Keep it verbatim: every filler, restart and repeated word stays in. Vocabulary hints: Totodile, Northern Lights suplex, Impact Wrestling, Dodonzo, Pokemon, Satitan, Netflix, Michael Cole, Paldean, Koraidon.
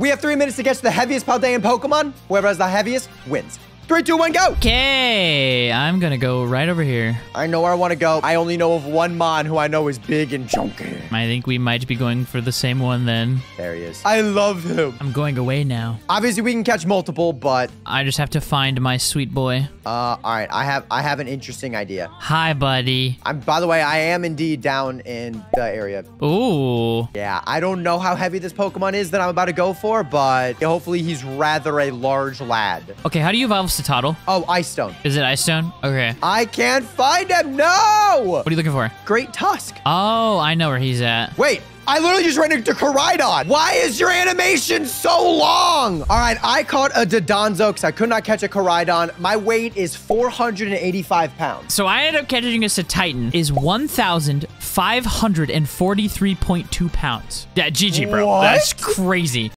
We have three minutes to catch the heaviest Paldean Pokemon. Whoever has the heaviest wins. Three, two, one, go. Okay, I'm gonna go right over here. I know where I want to go. I only know of one mon who I know is big and chunky. I think we might be going for the same one then. There he is. I love him. I'm going away now. Obviously, we can catch multiple, but I just have to find my sweet boy. Uh, all right. I have I have an interesting idea. Hi, buddy. I'm. By the way, I am indeed down in the area. Ooh. Yeah. I don't know how heavy this Pokemon is that I'm about to go for, but hopefully he's rather a large lad. Okay. How do you evolve? Totodile. Oh, Ice Stone. Is it Ice Stone? Okay. I can't find him. No. What are you looking for? Great Tusk. Oh, I know where he's at. Wait. I literally just ran into Koraidon. Why is your animation so long? All right, I caught a Dodonzo because I could not catch a Koraidon. My weight is four hundred eighty-five pounds. So I ended up catching a Satitan is one thousand five hundred forty-three point two pounds. Yeah, G G, bro. What? That's crazy.